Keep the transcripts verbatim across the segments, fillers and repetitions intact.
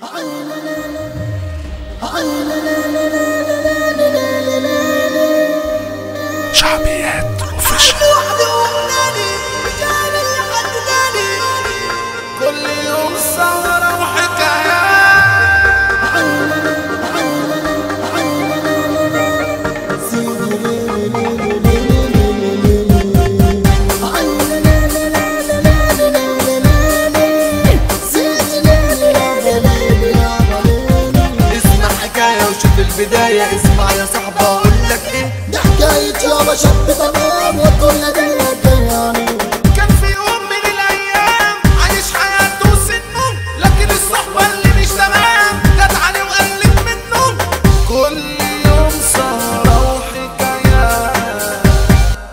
شعبيات وفشل. واحدة وحداني بجاني لحد ثاني، كل يوم سهرة وحكايات. اسمع حكاية وشوف البداية، اسمع يا صاحبي أقولك إيه حكاية يابا شاب تمام وكل ده يعني. كان في يوم من الأيام عايش حياته وسنه، لكن الصحبة اللي مش تمام جت عليه وقلت منه. كل يوم سهرة وحكايات،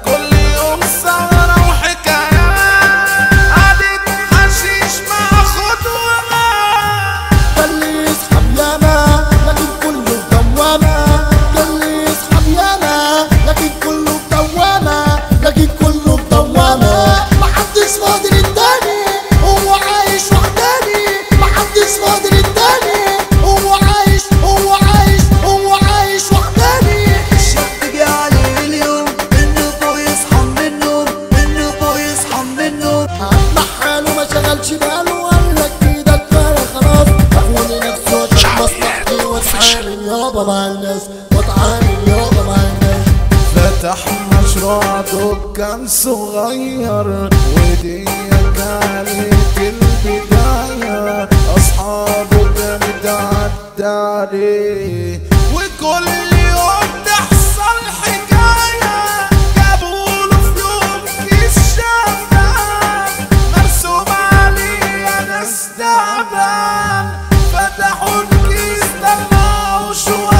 كل يوم سهرة وحكايات، قعدت حشيش مع خطوة كان يسحب ياما لكن كله دوامة، مع الناس واتعامل يابا مع الناس. فتح مشروع دكان صغير ودي كانت البداية، أصحابه كانت عدى عليه وكل يوم تحصل حكاية. جابوا له في يوم كيس شباب مرسوم عليه ناس تعبان، فتحوا الكيس دمعوا شوية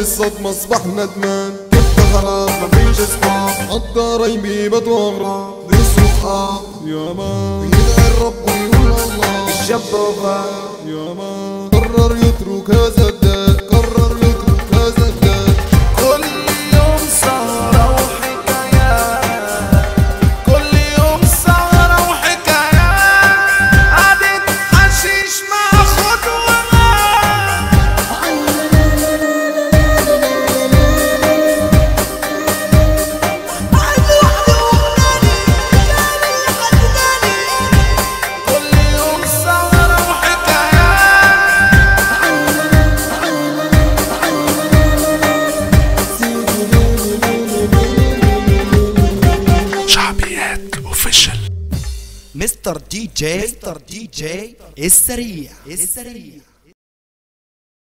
الصدمة اصبح ندمان. كنت غرام مفيش اصحاب، حتى قرايبي بطلوا اغراب، بيصرف اه ياما ويدعي الرب ويقول الله. الشاب وفاء ياما قرر يترك هذا الداء، قرر يترك هذا الداء. كل يوم سهرة وحكايات، كل يوم سهرة وحكايات، قعدت حشيش مع خطوة. مستر دي جي، مستر دي جي السريع السريع.